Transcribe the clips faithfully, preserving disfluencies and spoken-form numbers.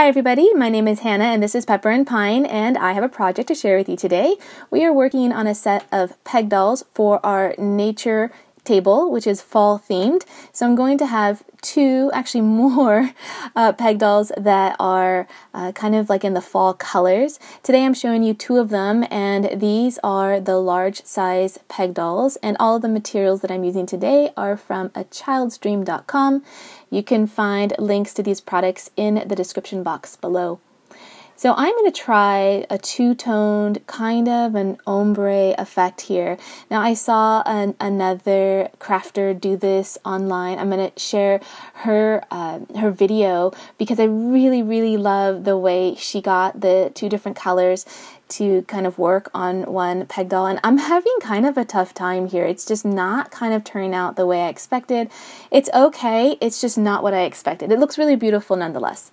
Hi everybody, my name is Hannah and this is Pepper and Pine, and I have a project to share with you today. We are working on a set of peg dolls for our nature table, which is fall themed. So I'm going to have two, actually more, uh, peg dolls that are uh, kind of like in the fall colors. Today I'm showing you two of them, and these are the large size peg dolls, and all of the materials that I'm using today are from a child's dream dot com. You can find links to these products in the description box below. So I'm going to try a two-toned, kind of an ombre effect here. Now I saw an, another crafter do this online. I'm going to share her uh, her video because I really, really love the way she got the two different colors to kind of work on one peg doll, and I'm having kind of a tough time here. It's just not kind of turning out the way I expected. It's okay, it's just not what I expected. It looks really beautiful nonetheless.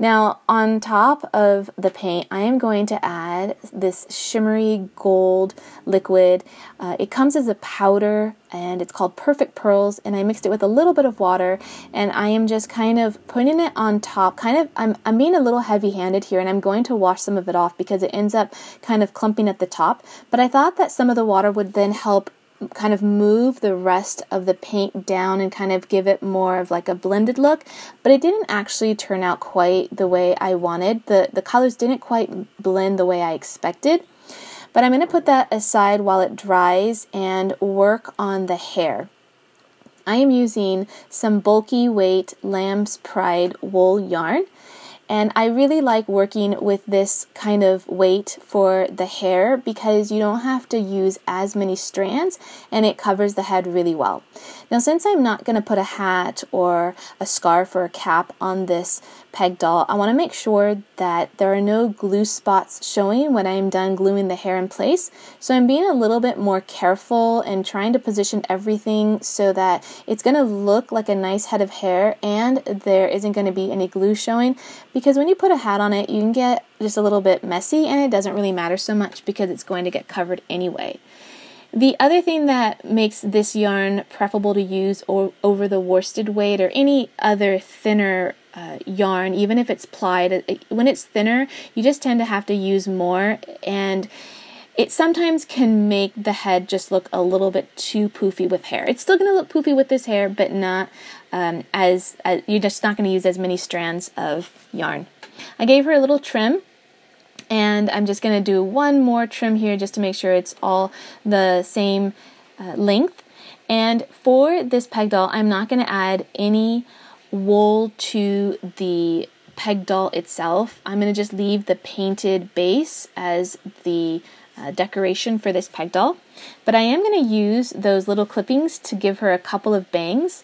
Now, on top of the paint, I am going to add this shimmery gold liquid. Uh, it comes as a powder, and it's called Perfect Pearls, and I mixed it with a little bit of water, and I am just kind of putting it on top. Kind of, I'm, I'm being a little heavy-handed here, and I'm going to wash some of it off because it ends up kind of clumping at the top, but I thought that some of the water would then help kind of move the rest of the paint down and kind of give it more of like a blended look, but it didn't actually turn out quite the way I wanted. The, the colors didn't quite blend the way I expected, but I'm going to put that aside while it dries and work on the hair. I am using some bulky weight Lamb's Pride wool yarn, and I really like working with this kind of weight for the hair because you don't have to use as many strands and it covers the head really well. Now, since I'm not going to put a hat or a scarf or a cap on this peg doll, I want to make sure that there are no glue spots showing when I'm done gluing the hair in place. So I'm being a little bit more careful and trying to position everything so that it's going to look like a nice head of hair and there isn't going to be any glue showing. Because when you put a hat on it, you can get just a little bit messy, and it doesn't really matter so much because it's going to get covered anyway. The other thing that makes this yarn preferable to use or over the worsted weight or any other thinner uh, yarn, even if it's plied, when it's thinner, you just tend to have to use more, and it sometimes can make the head just look a little bit too poofy with hair. It's still going to look poofy with this hair, but not um, as, as, you're just not going to use as many strands of yarn. I gave her a little trim, and I'm just going to do one more trim here just to make sure it's all the same uh, length. And for this peg doll, I'm not going to add any wool to the peg doll itself. I'm going to just leave the painted base as the Uh, decoration for this peg doll, but I am going to use those little clippings to give her a couple of bangs,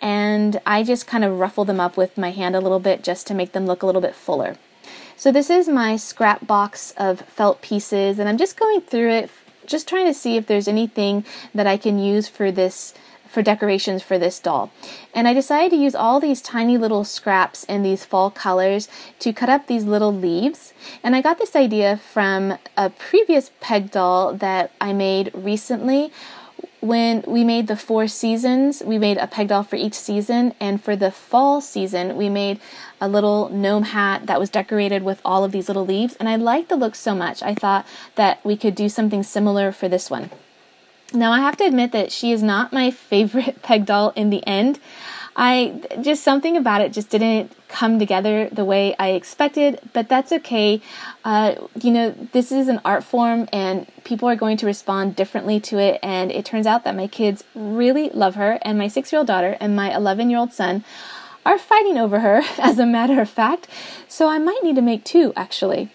and I just kind of ruffle them up with my hand a little bit just to make them look a little bit fuller. So this is my scrap box of felt pieces, and I'm just going through it, just trying to see if there's anything that I can use for this for decorations for this doll. And I decided to use all these tiny little scraps in these fall colors to cut up these little leaves. And I got this idea from a previous peg doll that I made recently. When we made the four seasons, we made a peg doll for each season, and for the fall season, we made a little gnome hat that was decorated with all of these little leaves, and I liked the look so much, I thought that we could do something similar for this one. Now, I have to admit that she is not my favorite peg doll in the end. I just something about it just didn't come together the way I expected, but that's okay. Uh, you know, this is an art form and people are going to respond differently to it, and it turns out that my kids really love her, and my six-year-old daughter and my eleven-year-old son are fighting over her, as a matter of fact, so I might need to make two, actually.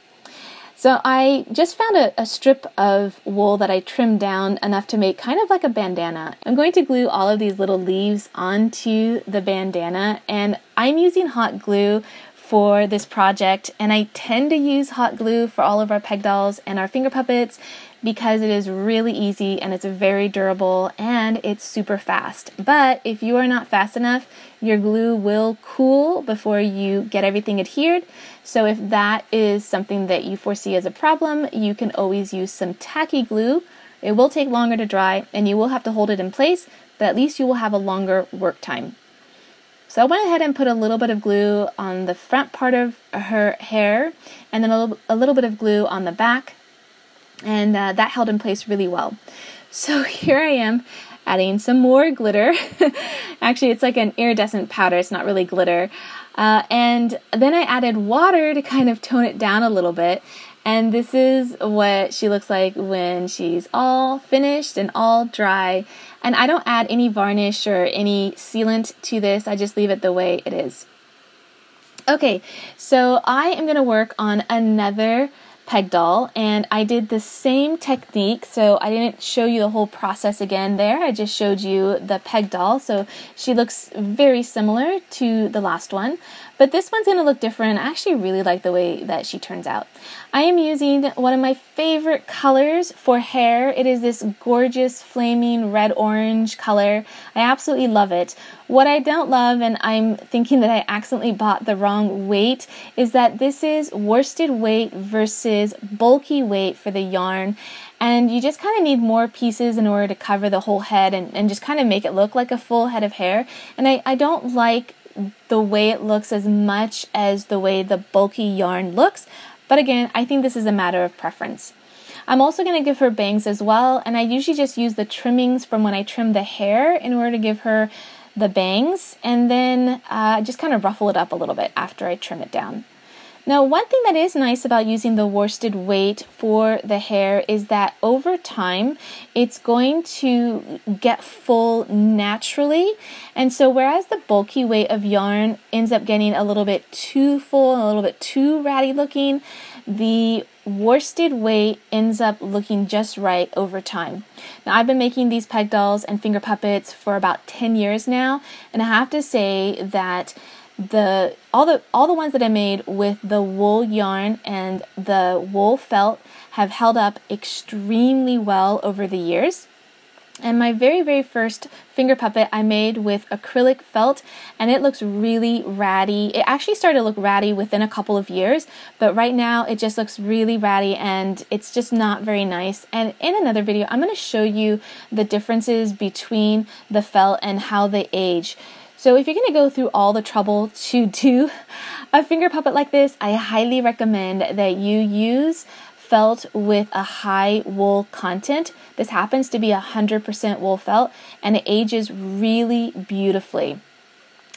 So I just found a, a strip of wool that I trimmed down enough to make kind of like a bandana. I'm going to glue all of these little leaves onto the bandana, and I'm using hot glue for this project, and I tend to use hot glue for all of our peg dolls and our finger puppets because it is really easy and it's very durable and it's super fast. But if you are not fast enough, your glue will cool before you get everything adhered. So if that is something that you foresee as a problem, you can always use some tacky glue. It will take longer to dry and you will have to hold it in place, but at least you will have a longer work time. So I went ahead and put a little bit of glue on the front part of her hair, and then a little, a little bit of glue on the back, and uh, that held in place really well. So here I am, adding some more glitter. Actually, it's like an iridescent powder. It's not really glitter. Uh, and then I added water to kind of tone it down a little bit. And this is what she looks like when she's all finished and all dry. And I don't add any varnish or any sealant to this. I just leave it the way it is. Okay, so I am going to work on another peg doll, and I did the same technique, so I didn't show you the whole process again there. I just showed you the peg doll, so she looks very similar to the last one, but this one's going to look different. I actually really like the way that she turns out. I am using one of my favorite colors for hair. It is this gorgeous flaming red-orange color. I absolutely love it. What I don't love, and I'm thinking that I accidentally bought the wrong weight, is that this is worsted weight versus bulky weight for the yarn. And you just kind of need more pieces in order to cover the whole head and, and just kind of make it look like a full head of hair. And I, I don't like the way it looks as much as the way the bulky yarn looks. But again, I think this is a matter of preference. I'm also going to give her bangs as well. And I usually just use the trimmings from when I trim the hair in order to give her the bangs, and then uh, just kind of ruffle it up a little bit after I trim it down. Now, one thing that is nice about using the worsted weight for the hair is that over time, it's going to get full naturally. And so whereas the bulky weight of yarn ends up getting a little bit too full, a little bit too ratty looking, the worsted weight ends up looking just right over time. Now, I've been making these peg dolls and finger puppets for about ten years now, and I have to say that the all the all the ones that I made with the wool yarn and the wool felt have held up extremely well over the years. And my very, very first finger puppet I made with acrylic felt, and it looks really ratty. It actually started to look ratty within a couple of years, but right now it just looks really ratty and it's just not very nice. And in another video, I'm going to show you the differences between the felt and how they age. So if you're going to go through all the trouble to do a finger puppet like this, I highly recommend that you use felt with a high wool content. This happens to be one hundred percent wool felt, and it ages really beautifully.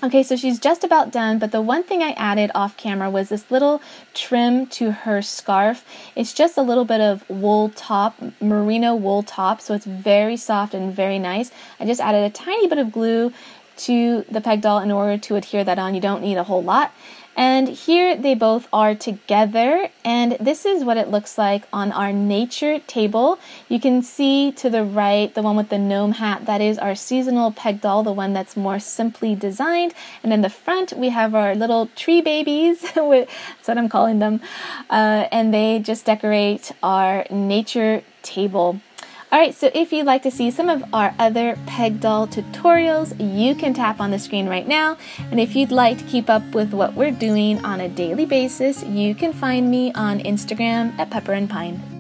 Okay, so she's just about done, but the one thing I added off camera was this little trim to her scarf. It's just a little bit of wool top, merino wool top, so it's very soft and very nice. I just added a tiny bit of glue to the peg doll in order to adhere that on. You don't need a whole lot. And here they both are together, and this is what it looks like on our nature table. You can see to the right the one with the gnome hat. That is our seasonal peg doll, the one that's more simply designed. And in the front we have our little tree babies, that's what I'm calling them, uh, and they just decorate our nature table. Alright, so if you'd like to see some of our other peg doll tutorials, you can tap on the screen right now. And if you'd like to keep up with what we're doing on a daily basis, you can find me on Instagram at Pepper and Pine.